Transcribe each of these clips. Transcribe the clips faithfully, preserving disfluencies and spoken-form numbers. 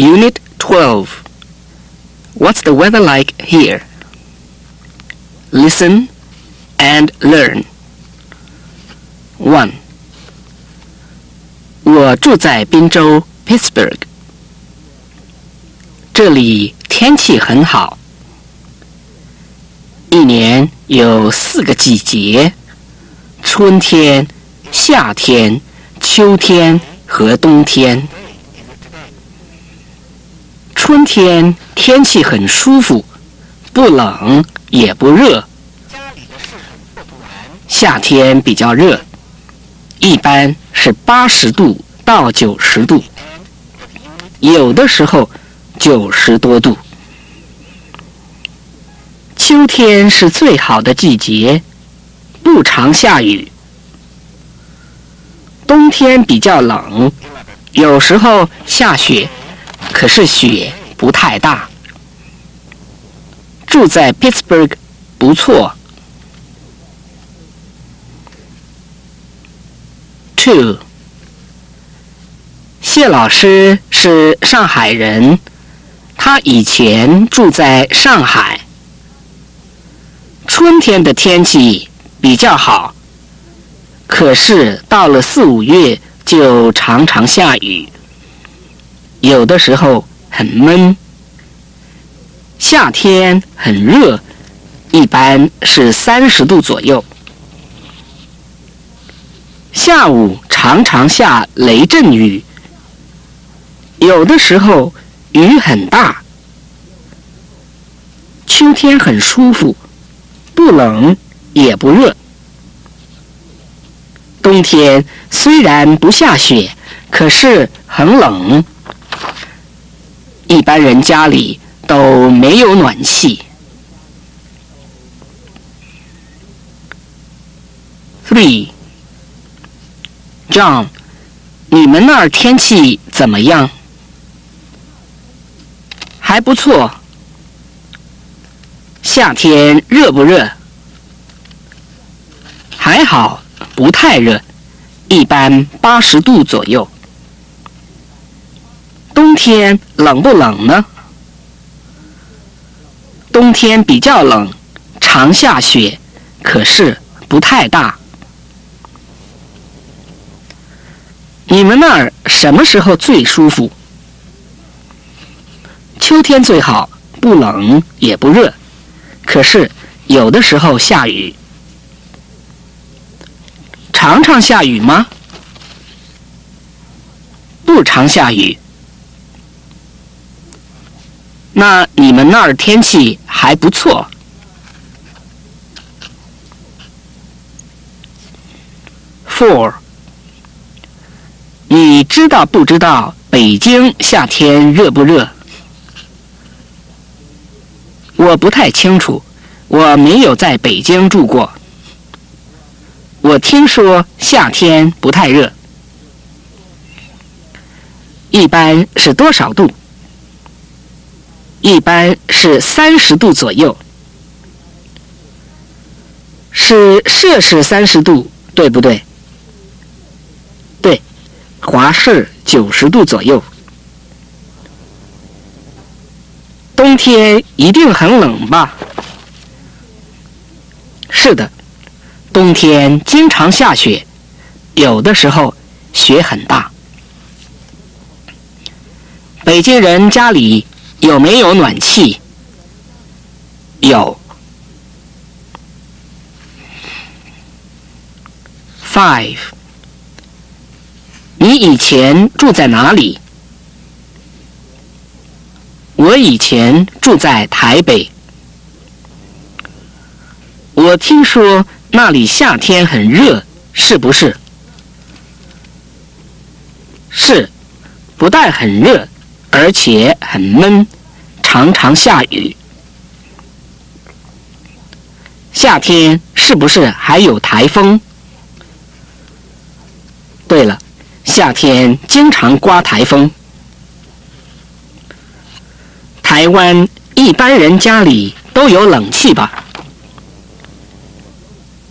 Unit twelve. What's the weather like here? Listen and learn. one. 我住在宾州 Pittsburgh. 这里天气很好。一年有四个季节：春天、夏天、秋天和冬天。春天天气很舒服，不冷也不热。夏天比较热，一般是八十度到九十度，有的时候九十多度。秋天是最好的季节，不常下雨。冬天比较冷，有时候下雪，可是雪不太大。住在 Pittsburgh 不错。two. 谢老师是上海人，他以前住在上海。春天的天气比较好，可是到了四五月就常常下雨，有的时候很闷。夏天很热，一般是三十度左右。下午常常下雷阵雨，有的时候雨很大。秋天很舒服，不冷也不热。冬天虽然不下雪，可是很冷。一般人家里都没有暖气。three. John, 你们那儿天气怎么样？还不错。夏天热不热？还好，不太热，一般八十度左右。冬天冷不冷呢？冬天比较冷，常下雪，可是不太大。你们那儿什么时候最舒服？秋天最好，不冷也不热。可是有的时候下雨。常常下雨吗？不常下雨。那你们那儿天气还不错。Four. 你知道不知道北京夏天热不热？我不太清楚，我没有在北京住过。我听说夏天不太热，一般是多少度？一般是三十度左右，是摄氏三十度，对不对？对，华氏九十度左右。冬天一定很冷吧？是的，冬天经常下雪，有的时候雪很大。北京人家里有没有暖气？有。Five. 你以前住在哪里？我以前住在台北，我听说那里夏天很热，是不是？是，不但很热，而且很闷，常常下雨。夏天是不是还有台风？对了，夏天经常刮台风。台湾一般人家里都有冷气吧？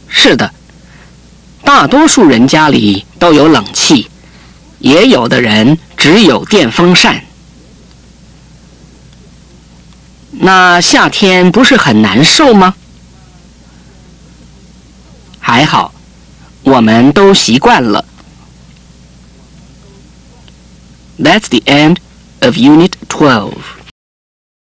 是的，大多数人家里都有冷气，也有的人只有电风扇。那夏天不是很难受吗？还好，我们都习惯了。That's the end of Unit twelve.